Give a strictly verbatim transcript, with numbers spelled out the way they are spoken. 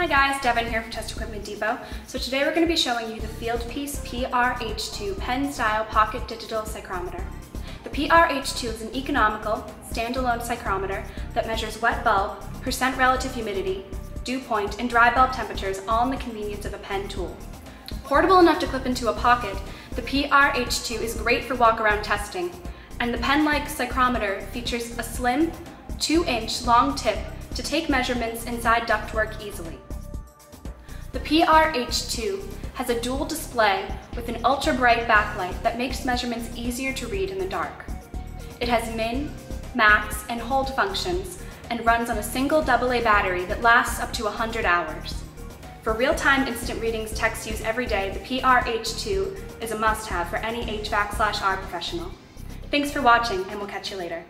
Hi guys, Devin here from Test Equipment Depot. So today we're going to be showing you the Fieldpiece P R H two Pen Style Pocket Digital Psychrometer. The P R H two is an economical, standalone psychrometer that measures wet bulb, percent relative humidity, dew point, and dry bulb temperatures, all in the convenience of a pen tool. Portable enough to clip into a pocket, the P R H two is great for walk-around testing, and the pen-like psychrometer features a slim, two inch long tip to take measurements inside ductwork easily. The P R H two has a dual display with an ultra-bright backlight that makes measurements easier to read in the dark. It has min, max, and hold functions and runs on a single double A battery that lasts up to one hundred hours. For real-time instant readings techs use every day, the P R H two is a must-have for any H V A C slash R professional. Thanks for watching, and we'll catch you later.